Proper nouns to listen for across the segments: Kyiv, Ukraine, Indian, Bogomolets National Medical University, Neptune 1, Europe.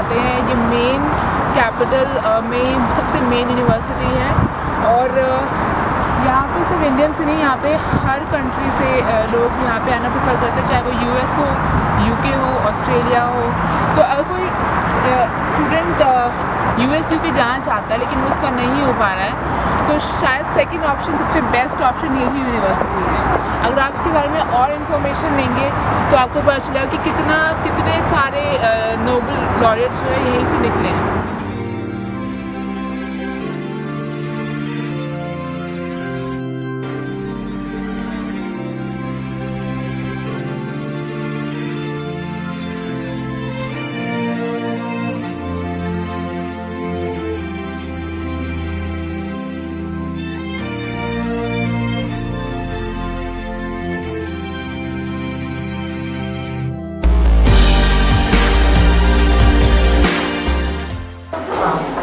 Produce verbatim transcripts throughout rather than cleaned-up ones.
जाते हैं। ये मेन कैपिटल में सबसे मेन यूनिवर्सिटी है और यहाँ पे सिर्फ इंडियन से नहीं, यहाँ पे हर कंट्री से लोग यहाँ पे आना प्रेफर करते हैं, चाहे वो यूएस हो, यूके हो, ऑस्ट्रेलिया हो। तो अगर कोई स्टूडेंट यूएस यूके जाना चाहता है लेकिन उसका नहीं हो पा रहा है, तो शायद सेकंड ऑप्शन सबसे बेस्ट ऑप्शन यही यूनिवर्सिटी है। अगर आप इसके बारे में और इन्फॉर्मेशन लेंगे तो आपको पता चलेगा कि कितना कितने सारे नोबेल लॉरियट्स जो है यहीं से निकले हैं।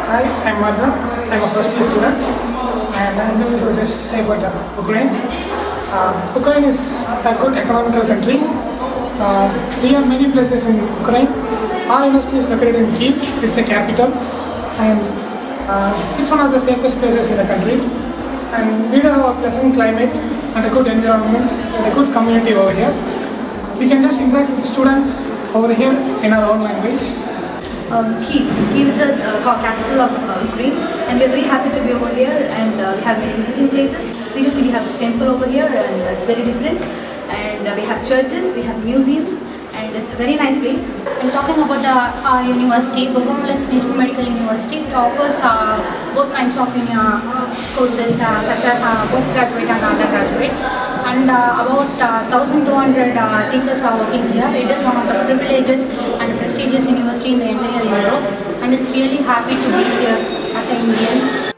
Hi, I'm Madhav. I'm a first year student and I'm going to do this about Ukraine. Uh, Ukraine is a good economical country. Uh, we have many places in Ukraine. Our university is located in Kyiv, it's the capital, and uh, it's one of the safest places in the country. And we do have a pleasant climate and a good environment and a good community over here. We can just interact with students over here in our own language. Um, Kyiv. Kyiv is the uh, capital of uh, Ukraine, and we are very happy to be over here, and uh, we have many visiting places. Seriously, we have a temple over here and it's very different, and uh, we have churches, we have museums, and it's a very nice place. I'm talking about uh, our university, Bogomolets National Medical University. It offers uh, both kinds of uh, courses uh, such as uh, postgraduate and undergraduate, and uh, about uh, one thousand two hundred uh, teachers are working here. It is one of the privileges and prestigious university in the entire Europe, and it's really happy to be here as an Indian.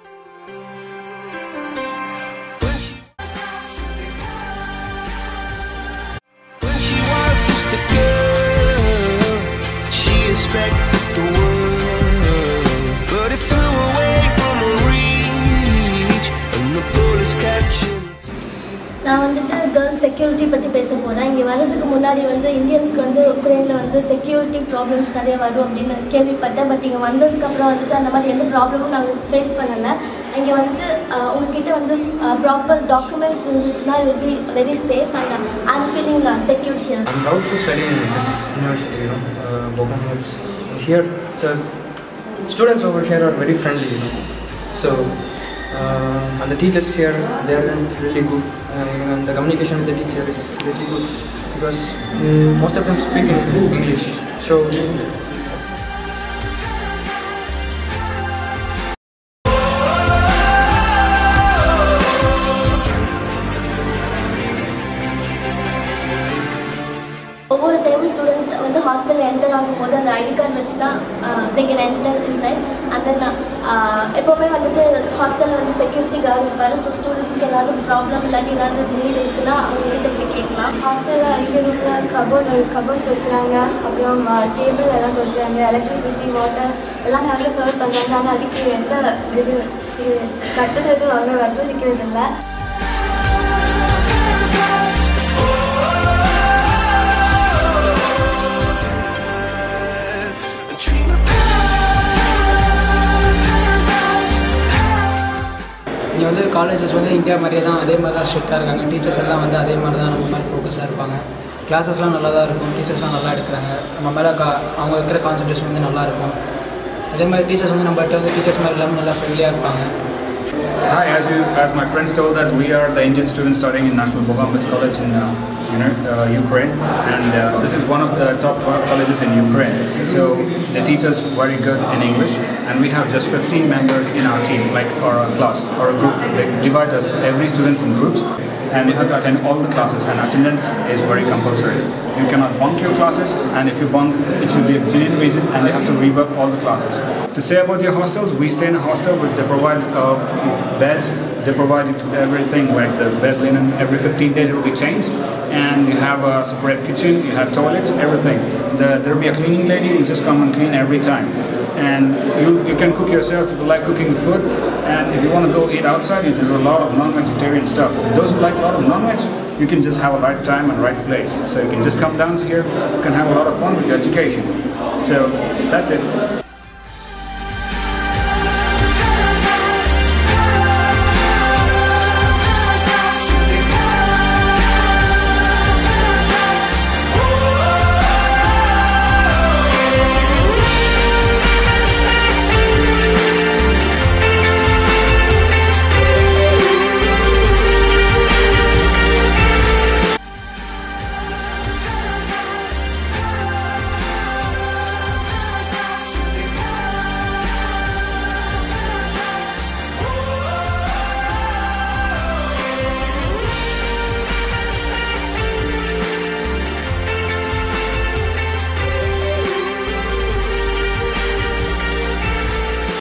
When she was just a girl, she expected the world, but it flew away from her reach, and the bullets catching. நான் வந்துட்டு girls security பற்றி பேச போகிறேன். இங்கே வர்றதுக்கு முன்னாடி வந்து இந்தியன்ஸ்க்கு வந்து உக்ரைனில் வந்து செக்யூரிட்டி ப்ராப்ளம்ஸ் நிறைய வரும் அப்படின்னு கேள்விப்பட்டேன். பட் இங்கே வந்ததுக்கப்புறம் வந்துட்டு அந்த மாதிரி எந்த ப்ராப்ளமும் நாங்கள் ஃபேஸ் பண்ணலை. இங்கே வந்துட்டு உங்ககிட்ட வந்து ப்ராப்பர் டாக்குமெண்ட்ஸ் இருந்துச்சுன்னா it will be very safe and I am feeling secure here. I'm proud to study in this university, you know, Bogomolets. Here the students over here are very friendly, you know. So Uh, and the teachers here, they are really good, uh, and the communication with the teacher is really good because um, most of them speak in English. So. Over time, student when the hostel enter आगुपोदा the I D card वच्चना they can enter inside, and then एपोमे वंदे hostel वंदे security guard इपारो so students के लाडो problem लाडी लाडो नहीं लेकना उनके तो पिकेला hostel इधर उनका cupboard cupboard तोड़करांगा अपनों table अलग तोड़करांगे electricity water लाम हमारे provide पंजाना ना अधिक यंत्र इधर कट्टर है तो आगे वर्षों लिखे दिल्ला வந்து காலேஜஸ் வந்து இந்தியா மாதிரியே தான் அதே மாதிரி தான் ஸ்ட்ரிக்டாக இருக்காங்க. டீச்சர்ஸ் எல்லாம் வந்து அதே மாதிரி தான் நம்ம மாதிரி ஃபோக்கஸாக இருப்பாங்க. கிளாஸஸ்லாம் நல்லா தான் இருக்கும், டீச்சர்ஸ்லாம் நல்லா எடுக்கிறாங்க, நம்ம மேலே கா அவங்க இருக்கிற கான்சன்ட்ரேஷன் வந்து நல்லாயிருக்கும். அதே மாதிரி டீச்சர்ஸ் வந்து நம்மகிட்ட வந்து டீச்சர்ஸ் மாதிரி எல்லாமே நல்லா ஃப்ரெண்ட்லியாக இருப்பாங்க. Hi, as you, as my friends told that we are the Indian students studying in National Bogomolets College in uh, you know, uh, Ukraine, and uh, this is one of the top colleges in Ukraine. So the teachers very good in English, and we have just fifteen members in our team, like or a class or a group. They divide us every students in groups, and you have to attend all the classes. And attendance is very compulsory. You cannot bunk your classes, and if you bunk, it should be a genuine reason, and you have to rework all the classes. To say about your hostels, we stay in a hostel which they provide uh, beds. They provide everything, like the bed linen. Every fifteen days it will be changed, and you have a separate kitchen, you have toilets, everything. The, there will be a cleaning lady, you just come and clean every time. And you, you can cook yourself if you like cooking food, and if you want to go eat outside, there's a lot of non-vegetarian stuff. Those who like a lot of non-veg, you can just have a right time and right place. So you can just come down to here, you can have a lot of fun with your education. So that's it.